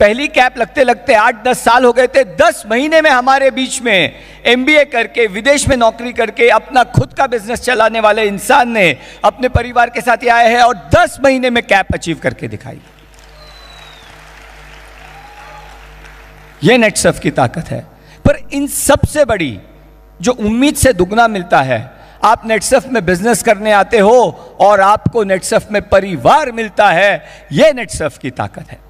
पहली कैप लगते लगते 8-10 साल हो गए थे। 10 महीने में हमारे बीच में MBA करके विदेश में नौकरी करके अपना खुद का बिजनेस चलाने वाले इंसान ने अपने परिवार के साथ आया है और 10 महीने में कैप अचीव करके दिखाई। ये नेटसर्फ की ताकत है। पर इन सबसे बड़ी जो उम्मीद से दुगना मिलता है, आप नेटसर्फ में बिजनेस करने आते हो और आपको नेटसर्फ में परिवार मिलता है, यह नेटसर्फ की ताकत है।